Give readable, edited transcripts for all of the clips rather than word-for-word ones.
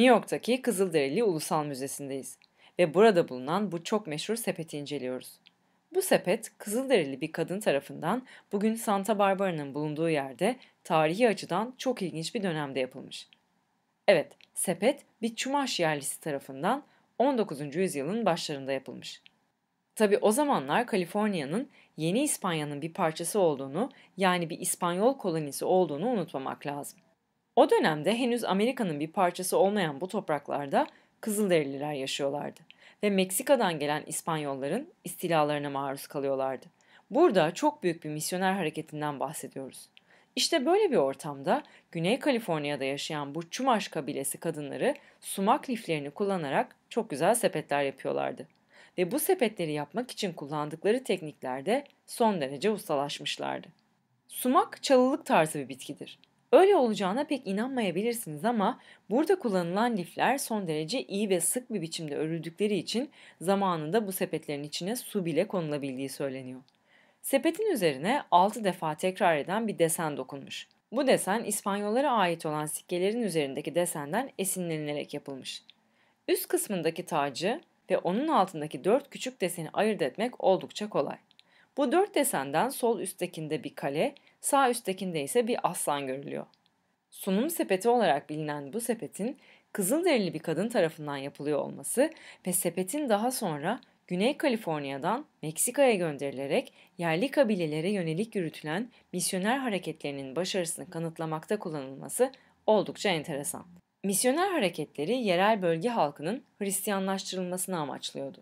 New York'taki Kızılderili Ulusal Müzesi'ndeyiz ve burada bulunan bu çok meşhur sepeti inceliyoruz. Bu sepet, Kızılderili bir kadın tarafından bugün Santa Barbara'nın bulunduğu yerde tarihi açıdan çok ilginç bir dönemde yapılmış. Evet, sepet bir Chumash yerlisi tarafından 19. yüzyılın başlarında yapılmış. Tabi o zamanlar Kaliforniya'nın Yeni İspanya'nın bir parçası olduğunu, yani bir İspanyol kolonisi olduğunu unutmamak lazım. O dönemde henüz Amerika'nın bir parçası olmayan bu topraklarda Kızılderililer yaşıyorlardı ve Meksika'dan gelen İspanyolların istilalarına maruz kalıyorlardı. Burada çok büyük bir misyoner hareketinden bahsediyoruz. İşte böyle bir ortamda Güney Kaliforniya'da yaşayan bu Chumash kabilesi kadınları sumak liflerini kullanarak çok güzel sepetler yapıyorlardı. Ve bu sepetleri yapmak için kullandıkları tekniklerde son derece ustalaşmışlardı. Sumak çalılık tarzı bir bitkidir. Öyle olacağına pek inanmayabilirsiniz ama burada kullanılan lifler son derece iyi ve sık bir biçimde örüldükleri için zamanında bu sepetlerin içine su bile konulabildiği söyleniyor. Sepetin üzerine 6 defa tekrar eden bir desen dokunmuş. Bu desen İspanyollara ait olan sikkelerin üzerindeki desenden esinlenilerek yapılmış. Üst kısmındaki tacı ve onun altındaki 4 küçük deseni ayırt etmek oldukça kolay. Bu 4 desenden sol üsttekinde bir kale, sağ üsttekinde ise bir aslan görülüyor. Sunum sepeti olarak bilinen bu sepetin Kızılderili bir kadın tarafından yapılıyor olması ve sepetin daha sonra Güney Kaliforniya'dan Meksika'ya gönderilerek yerli kabilelere yönelik yürütülen misyoner hareketlerinin başarısını kanıtlamakta kullanılması oldukça enteresan. Misyoner hareketleri yerel bölge halkının Hristiyanlaştırılmasını amaçlıyordu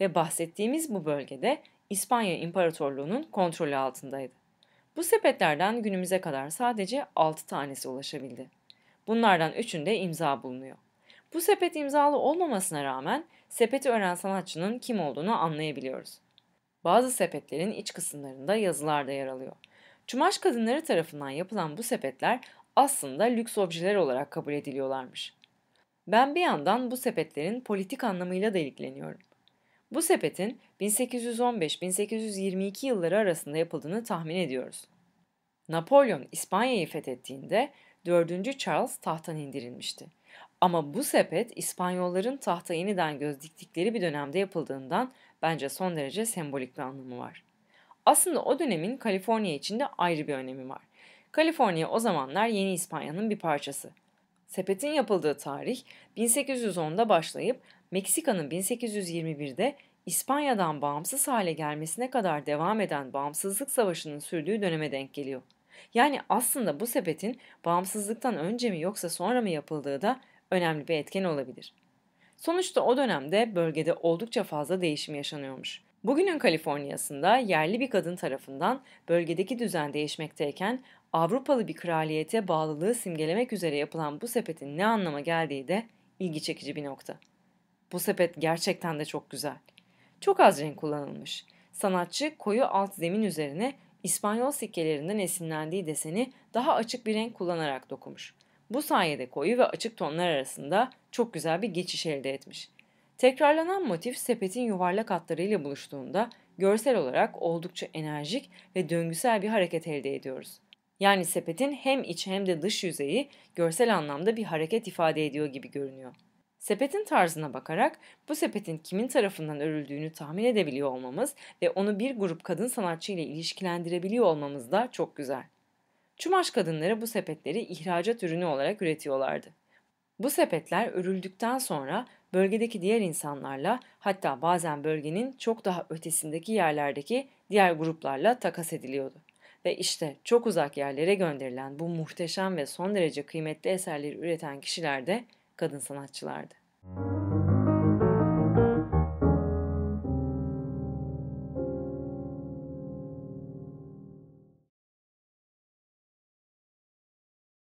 ve bahsettiğimiz bu bölgede İspanya İmparatorluğu'nun kontrolü altındaydı. Bu sepetlerden günümüze kadar sadece 6 tanesi ulaşabildi. Bunlardan 3'ünde imza bulunuyor. Bu sepet imzalı olmamasına rağmen sepeti ören sanatçının kim olduğunu anlayabiliyoruz. Bazı sepetlerin iç kısımlarında yazılar da yer alıyor. Chumash kadınları tarafından yapılan bu sepetler aslında lüks objeler olarak kabul ediliyorlarmış. Ben bir yandan bu sepetlerin politik anlamıyla da ilgileniyorum. Bu sepetin 1815-1822 yılları arasında yapıldığını tahmin ediyoruz. Napolyon İspanya'yı fethettiğinde 4. Charles tahttan indirilmişti. Ama bu sepet İspanyolların tahta yeniden göz diktikleri bir dönemde yapıldığından bence son derece sembolik bir anlamı var. Aslında o dönemin Kaliforniya için de ayrı bir önemi var. Kaliforniya o zamanlar Yeni İspanya'nın bir parçası. Sepetin yapıldığı tarih 1810'da başlayıp Meksika'nın 1821'de İspanya'dan bağımsız hale gelmesine kadar devam eden bağımsızlık savaşının sürdüğü döneme denk geliyor. Yani aslında bu sepetin bağımsızlıktan önce mi yoksa sonra mı yapıldığı da önemli bir etken olabilir. Sonuçta o dönemde bölgede oldukça fazla değişim yaşanıyormuş. Bugünün Kaliforniya'sında yerli bir kadın tarafından bölgedeki düzen değişmekteyken Avrupalı bir kraliyete bağlılığı simgelemek üzere yapılan bu sepetin ne anlama geldiği de ilgi çekici bir nokta. Bu sepet gerçekten de çok güzel. Çok az renk kullanılmış. Sanatçı koyu alt zemin üzerine İspanyol sikkelerinden esinlendiği deseni daha açık bir renk kullanarak dokumuş. Bu sayede koyu ve açık tonlar arasında çok güzel bir geçiş elde etmiş. Tekrarlanan motif sepetin yuvarlak hatlarıyla buluştuğunda görsel olarak oldukça enerjik ve döngüsel bir hareket elde ediyoruz. Yani sepetin hem iç hem de dış yüzeyi görsel anlamda bir hareket ifade ediyor gibi görünüyor. Sepetin tarzına bakarak bu sepetin kimin tarafından örüldüğünü tahmin edebiliyor olmamız ve onu bir grup kadın sanatçı ile ilişkilendirebiliyor olmamız da çok güzel. Chumash kadınları bu sepetleri ihracat ürünü olarak üretiyorlardı. Bu sepetler örüldükten sonra bölgedeki diğer insanlarla, hatta bazen bölgenin çok daha ötesindeki yerlerdeki diğer gruplarla takas ediliyordu. Ve işte çok uzak yerlere gönderilen bu muhteşem ve son derece kıymetli eserleri üreten kişiler de kadın sanatçılardı.